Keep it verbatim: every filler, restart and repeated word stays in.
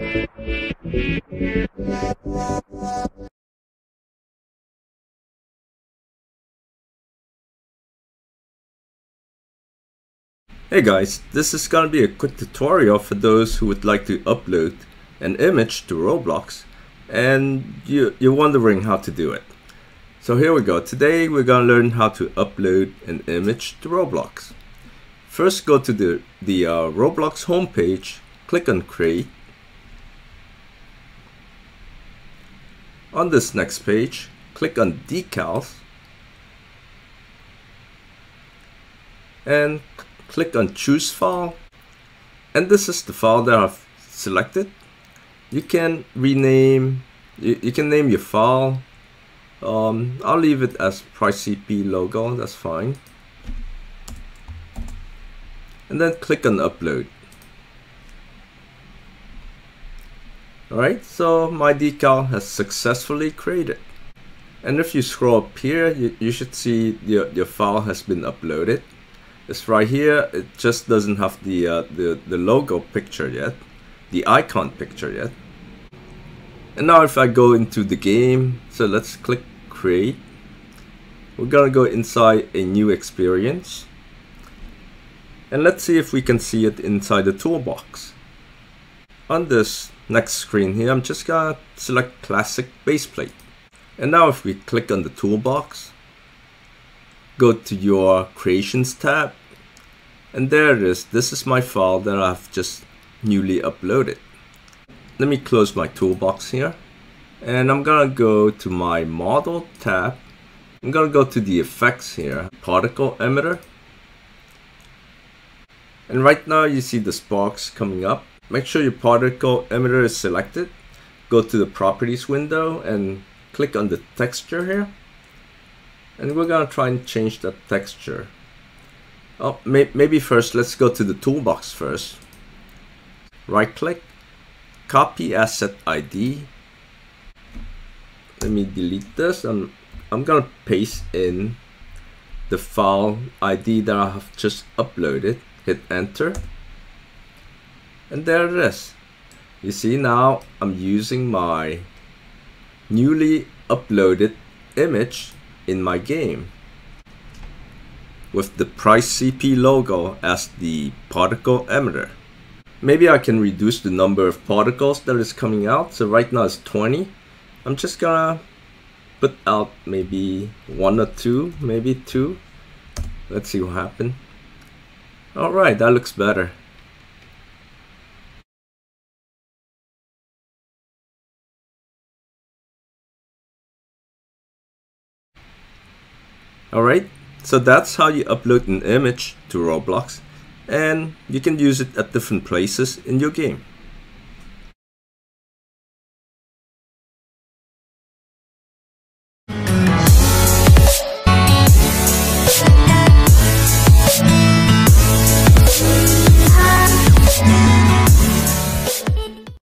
Hey guys, this is gonna be a quick tutorial for those who would like to upload an image to Roblox and you, you're wondering how to do it. So here we go. Today we're gonna learn how to upload an image to Roblox. First, go to the, the uh, Roblox homepage, click on Create. On this next page, click on Decals and click on Choose File. And this is the file that I've selected. You can rename, you, you can name your file. Um, I'll leave it as PrizeCP logo, that's fine. And then click on Upload. Alright, so my decal has successfully created. And if you scroll up here, you, you should see your, your file has been uploaded. It's right here, it just doesn't have the, uh, the, the logo picture yet, the icon picture yet. And now if I go into the game, so let's click Create. We're gonna go inside a new experience. And let's see if we can see it inside the toolbox. On this next screen here, I'm just gonna select Classic Baseplate. And now if we click on the toolbox, go to your Creations tab, and there it is. This is my file that I've just newly uploaded. Let me close my toolbox here, and I'm gonna go to my Model tab. I'm gonna go to the effects here, Particle Emitter. And right now you see the sparks coming up. Make sure your particle emitter is selected. Go to the properties window and click on the texture here. And we're gonna try and change that texture. Oh, may maybe first, let's go to the toolbox first. Right click, copy asset I D. Let me delete this. I'm, I'm gonna paste in the file I D that I have just uploaded. Hit enter, and there it is. You see, now I'm using my newly uploaded image in my game with the PrizeCP logo as the particle emitter. Maybe I can reduce the number of particles that is coming out. So right now it's twenty. I'm just gonna put out maybe one or two, maybe two. Let's see what happens. Alright, that looks better. Alright, so that's how you upload an image to Roblox, and you can use it at different places in your game.